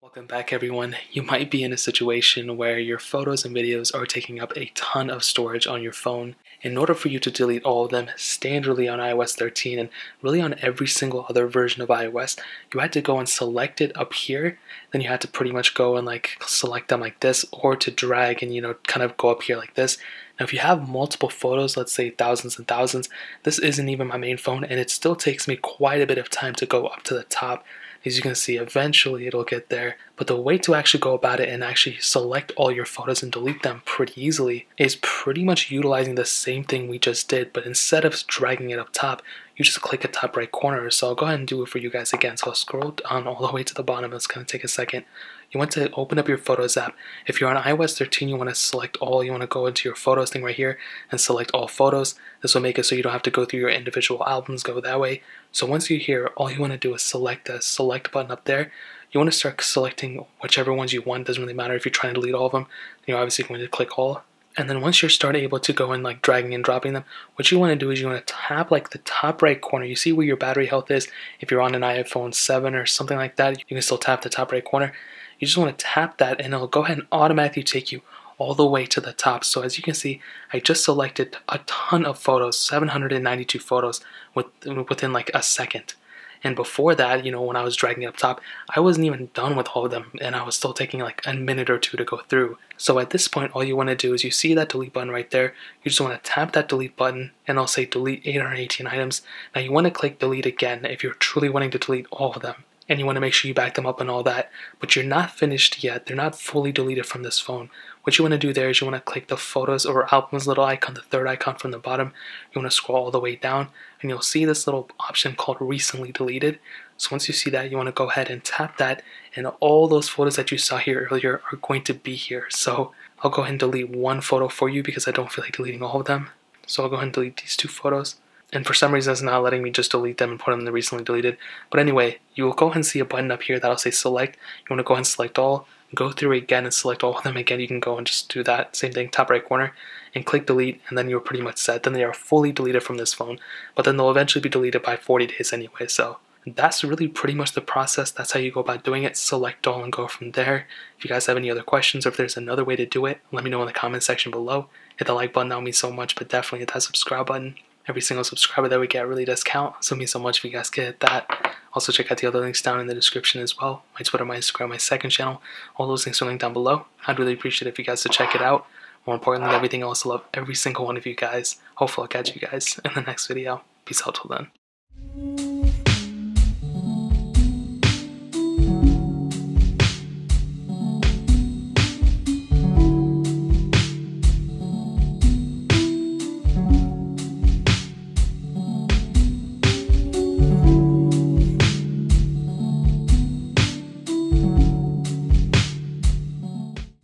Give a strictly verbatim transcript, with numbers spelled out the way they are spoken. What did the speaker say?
Welcome back, everyone. You might be in a situation where your photos and videos are taking up a ton of storage on your phone. In order for you to delete all of them standardly on i O S thirteen and really on every single other version of iOS, you had to go and select it up here. Then you had to pretty much go and like select them like this, or to drag and, you know, kind of go up here like this. Now, if you have multiple photos, let's say thousands and thousands, this isn't even my main phone and it still takes me quite a bit of time to go up to the top. As you can see, eventually it'll get there, but the way to actually go about it and actually select all your photos and delete them pretty easily is pretty much utilizing the same thing we just did, but instead of dragging it up top, you just click the top right corner. So I'll go ahead and do it for you guys again. So I'll scroll down all the way to the bottom. It's going to take a second. You want to open up your Photos app. If you're on i O S thirteen, you want to select all. You want to go into your Photos thing right here and select all photos. This will make it so you don't have to go through your individual albums, go that way. So once you're here, all you want to do is select the select button up there. You want to start selecting whichever ones you want. It doesn't really matter if you're trying to delete all of them. You're obviously going to click all. And then once you're started able to go in like dragging and dropping them, what you want to do is you want to tap like the top right corner. You see where your battery health is. If you're on an iPhone seven or something like that, you can still tap the top right corner. You just want to tap that and it'll go ahead and automatically take you all the way to the top. So as you can see, I just selected a ton of photos, seven hundred ninety-two photos with, within like a second. And before that, you know, when I was dragging it up top, I wasn't even done with all of them, and I was still taking like a minute or two to go through. So at this point, all you want to do is you see that delete button right there. You just want to tap that delete button, and I'll say delete eight hundred eighteen items. Now you want to click delete again if you're truly wanting to delete all of them, and you want to make sure you back them up and all that, but you're not finished yet. They're not fully deleted from this phone. What you want to do there is you want to click the photos or albums little icon, the third icon from the bottom. You want to scroll all the way down and you'll see this little option called recently deleted. So once you see that, you want to go ahead and tap that, and all those photos that you saw here earlier are going to be here. So I'll go ahead and delete one photo for you because I don't feel like deleting all of them. So I'll go ahead and delete these two photos. And for some reason, it's not letting me just delete them and put them in the recently deleted. But anyway, you will go ahead and see a button up here that'll say select. You want to go ahead and select all. Go through again and select all of them again. You can go and just do that same thing, top right corner, and click delete, and then you're pretty much set. Then they are fully deleted from this phone, but then they'll eventually be deleted by forty days anyway. So that's really pretty much the process. That's how you go about doing it. Select all and go from there. If you guys have any other questions or if there's another way to do it, let me know in the comment section below. Hit the like button, that would mean so much, but definitely hit that subscribe button. Every single subscriber that we get really does count, so it means so much if you guys get that. Also, check out the other links down in the description as well. My Twitter, my Instagram, my second channel. All those links are linked down below. I'd really appreciate it if you guys to check it out. More importantly than everything else, I love every single one of you guys. Hopefully, I'll catch you guys in the next video. Peace out till then.